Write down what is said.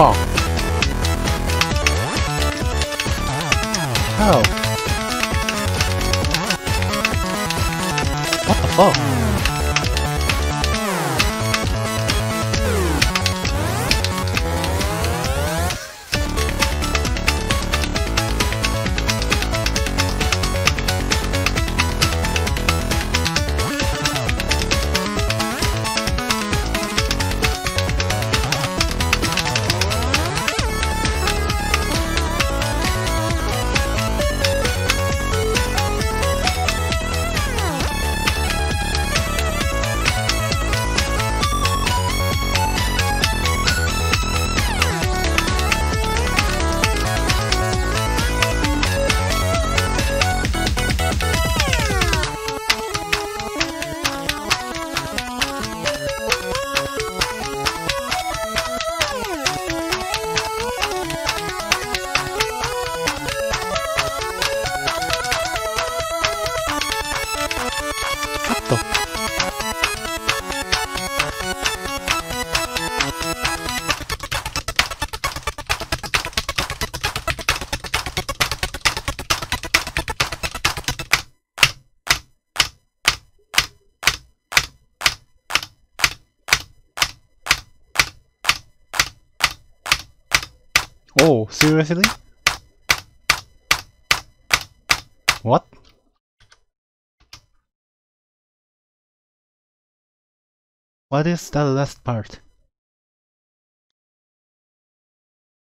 fall. Oh. What the fuck? Oh, seriously? What? What is that last part?